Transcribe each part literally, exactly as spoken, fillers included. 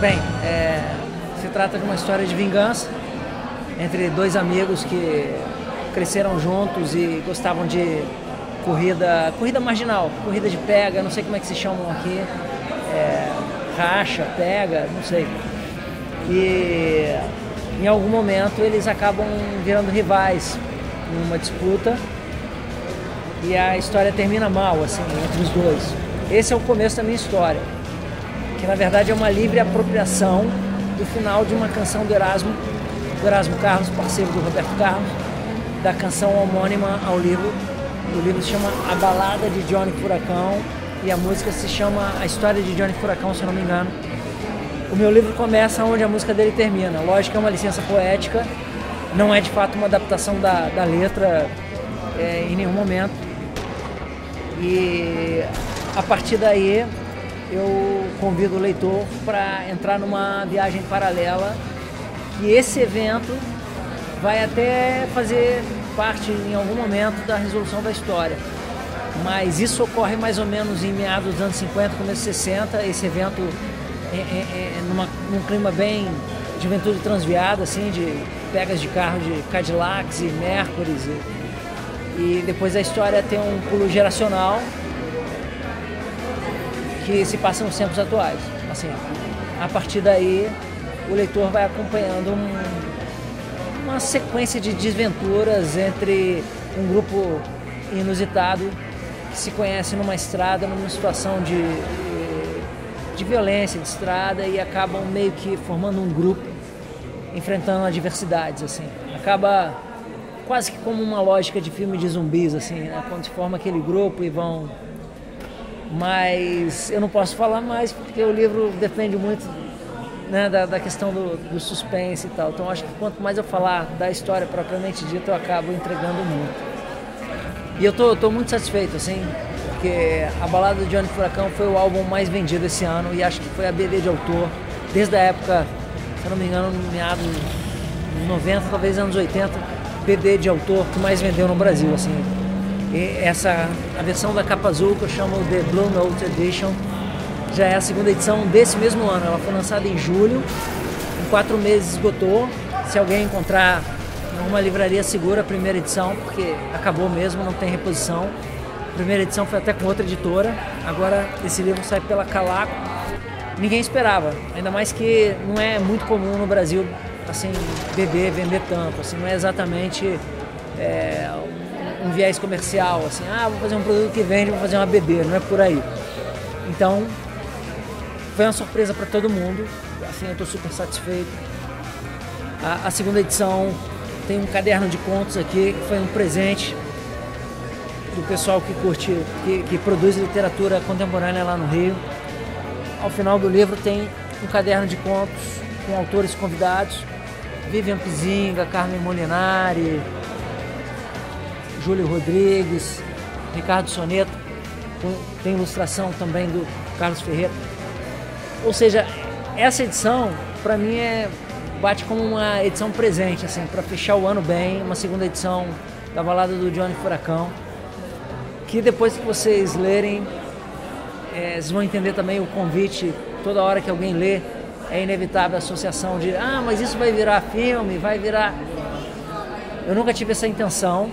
Bem, é, se trata de uma história de vingança entre dois amigos que cresceram juntos e gostavam de corrida, corrida marginal, corrida de pega, não sei como é que se chamam aqui, é, racha, pega, não sei. E em algum momento eles acabam virando rivais numa disputa e a história termina mal, assim, entre os dois. Esse é o começo da minha história, que na verdade é uma livre apropriação do final de uma canção do Erasmo, do Erasmo Carlos, parceiro do Roberto Carlos, da canção homônima ao livro. O livro se chama A Balada de Johnny Furacão e a música se chama A História de Johnny Furacão, se eu não me engano. O meu livro começa onde a música dele termina. Lógico que é uma licença poética, não é de fato uma adaptação da, da letra é, em nenhum momento. E a partir daí eu convido o leitor para entrar numa viagem paralela, que esse evento vai até fazer parte em algum momento da resolução da história. Mas isso ocorre mais ou menos em meados dos anos cinquenta, começo dos sessenta, esse evento é, é, é numa, num clima bem de juventude transviada, assim, de pegas de carro de Cadillacs e Mercurys. E, e depois a história tem um pulo geracional, que se passa nos tempos atuais. Assim, a partir daí, o leitor vai acompanhando um, uma sequência de desventuras entre um grupo inusitado que se conhece numa estrada, numa situação de, de violência de estrada, e acabam meio que formando um grupo, enfrentando adversidades. Assim. Acaba quase que como uma lógica de filme de zumbis, assim, né? Quando se forma aquele grupo e vão... Mas eu não posso falar mais porque o livro depende muito, né, da, da questão do, do suspense e tal. Então acho que quanto mais eu falar da história propriamente dita, eu acabo entregando muito. E eu tô, tô muito satisfeito, assim, porque A Balada de Johnny Furacão foi o álbum mais vendido esse ano e acho que foi a B D de autor desde a época, se eu não me engano, meados dos noventa, talvez anos oitenta, B D de autor que mais vendeu no Brasil, assim. E essa, a versão da capa azul, que eu chamo de Blue Note Edition, já é a segunda edição desse mesmo ano. Ela foi lançada em julho, em quatro meses esgotou. Se alguém encontrar numa livraria, segura a primeira edição, porque acabou mesmo, não tem reposição. A primeira edição foi até com outra editora, agora esse livro sai pela Calaco. Ninguém esperava, ainda mais que não é muito comum no Brasil, assim, beber, vender tanto, assim, não é exatamente... É, um viés comercial, assim, ah, vou fazer um produto que vende, vou fazer uma B D, não é por aí. Então, foi uma surpresa para todo mundo, assim, eu estou super satisfeito. A, a segunda edição tem um caderno de contos aqui, que foi um presente do pessoal que curte, que, que produz literatura contemporânea lá no Rio. Ao final do livro tem um caderno de contos com autores convidados, Vivian Pizinga, Carmen Molinari, Júlio Rodrigues, Ricardo Soneto, tem ilustração também do Carlos Ferreira. Ou seja, essa edição, para mim, é, bate como uma edição presente, assim, para fechar o ano bem, uma segunda edição da Balada do Johnny Furacão, que depois que vocês lerem, é, vocês vão entender também o convite. Toda hora que alguém lê, é inevitável a associação de ah, mas isso vai virar filme, vai virar... Eu nunca tive essa intenção.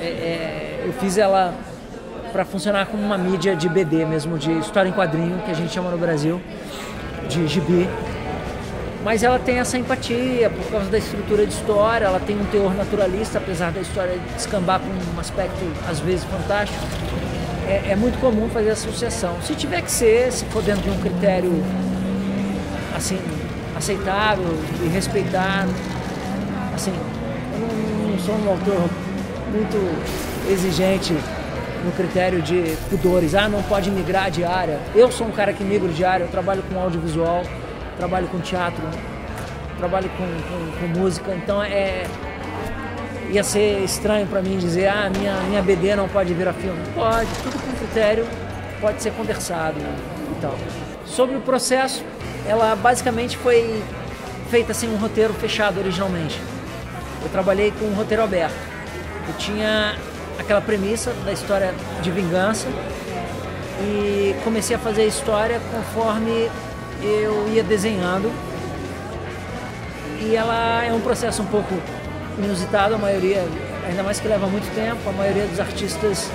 É, eu fiz ela para funcionar como uma mídia de B D mesmo, de história em quadrinho, que a gente chama no Brasil, de gibi. Mas ela tem essa empatia por causa da estrutura de história, ela tem um teor naturalista, apesar da história descambar com um aspecto, às vezes, fantástico. É, é muito comum fazer associação. Se tiver que ser, se for dentro de um critério, assim, aceitável e respeitado, assim, eu não, não sou um autor muito exigente no critério de pudores. Ah, não pode migrar de área. Eu sou um cara que migro de área, eu trabalho com audiovisual, trabalho com teatro, trabalho com, com, com música, então é... ia ser estranho para mim dizer, ah, minha, minha B D não pode virar filme. Pode, tudo com critério pode ser conversado e tal. Sobre o processo, ela basicamente foi feita sem um roteiro fechado originalmente. Eu trabalhei com um roteiro aberto. Eu tinha aquela premissa da história de vingança e comecei a fazer a história conforme eu ia desenhando. E ela é um processo um pouco inusitado, a maioria, ainda mais que leva muito tempo, a maioria dos artistas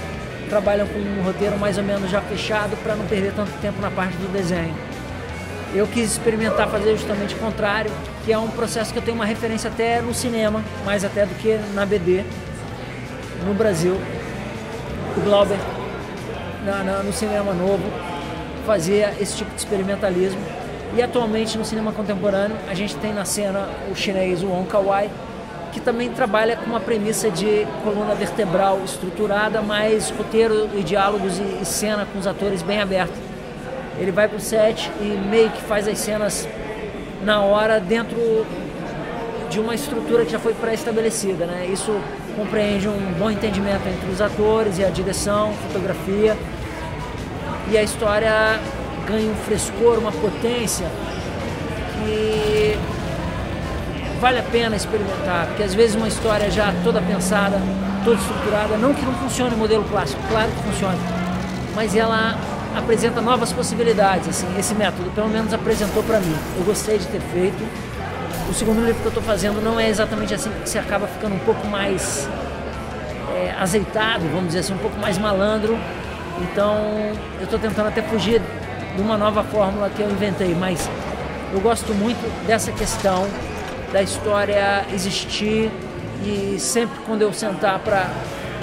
trabalham com um roteiro mais ou menos já fechado para não perder tanto tempo na parte do desenho. Eu quis experimentar fazer justamente o contrário, que é um processo que eu tenho uma referência até no cinema, mais até do que na B D, no Brasil. O Glauber, na, na, no cinema novo, fazia esse tipo de experimentalismo. E atualmente no cinema contemporâneo a gente tem na cena o chinês, o Wong Kar Wai, que também trabalha com uma premissa de coluna vertebral estruturada, mas roteiro e diálogos e, e cena com os atores bem aberto. Ele vai pro set e meio que faz as cenas na hora dentro de uma estrutura que já foi pré-estabelecida, né? Isso compreende um bom entendimento entre os atores e a direção, fotografia, e a história ganha um frescor, uma potência que vale a pena experimentar, porque às vezes uma história já toda pensada, toda estruturada, não que não funcione o modelo clássico, claro que funciona, mas ela apresenta novas possibilidades, assim, esse método pelo menos apresentou para mim, eu gostei de ter feito. O segundo livro que eu estou fazendo não é exatamente assim, você acaba ficando um pouco mais é, azeitado, vamos dizer assim, um pouco mais malandro, então eu estou tentando até fugir de uma nova fórmula que eu inventei, mas eu gosto muito dessa questão da história existir e sempre quando eu sentar para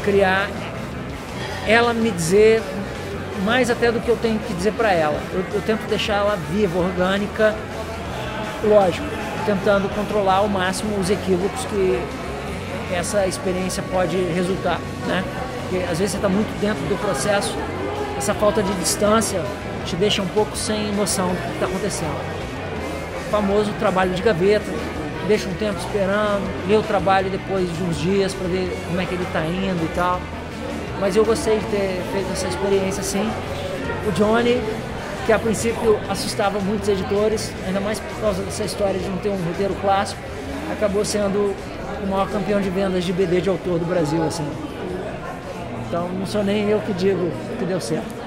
criar, ela me dizer mais até do que eu tenho que dizer para ela. Eu, eu tento deixar ela viva, orgânica, lógico, tentando controlar ao máximo os equívocos que essa experiência pode resultar, né? Porque às vezes você está muito dentro do processo, essa falta de distância te deixa um pouco sem noção do que está acontecendo. O famoso trabalho de gaveta, deixa um tempo esperando, lê o trabalho depois de uns dias para ver como é que ele está indo e tal. Mas eu gostei de ter feito essa experiência, sim. O Johnny, que a princípio assustava muitos editores, ainda mais por causa dessa história de não ter um roteiro clássico, acabou sendo o maior campeão de vendas de B D de autor do Brasil, assim. Então não sou nem eu que digo que deu certo.